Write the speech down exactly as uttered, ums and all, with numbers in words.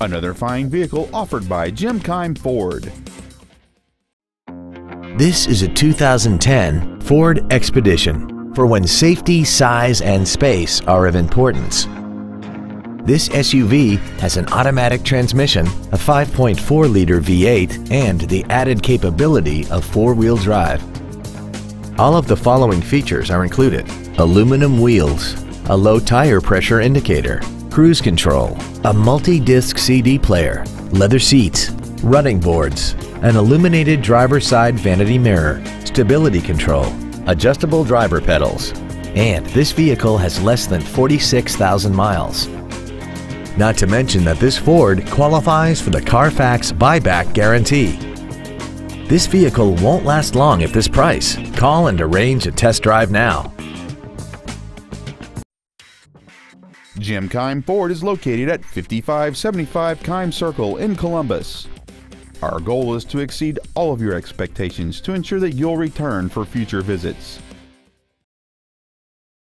Another fine vehicle offered by Jim Keim Ford. This is a two thousand ten Ford Expedition for when safety, size, and space are of importance. This S U V has an automatic transmission, a five point four liter V eight, and the added capability of four-wheel drive. All of the following features are included: aluminum wheels, a low tire pressure indicator, cruise control, a multi-disc C D player, leather seats, running boards, an illuminated driver's side vanity mirror, stability control, adjustable driver pedals, and this vehicle has less than forty-six thousand miles. Not to mention that this Ford qualifies for the Carfax buyback guarantee. This vehicle won't last long at this price. Call and arrange a test drive now. Jim Keim Ford is located at fifty-five seventy-five Keim Circle in Columbus. Our goal is to exceed all of your expectations to ensure that you'll return for future visits.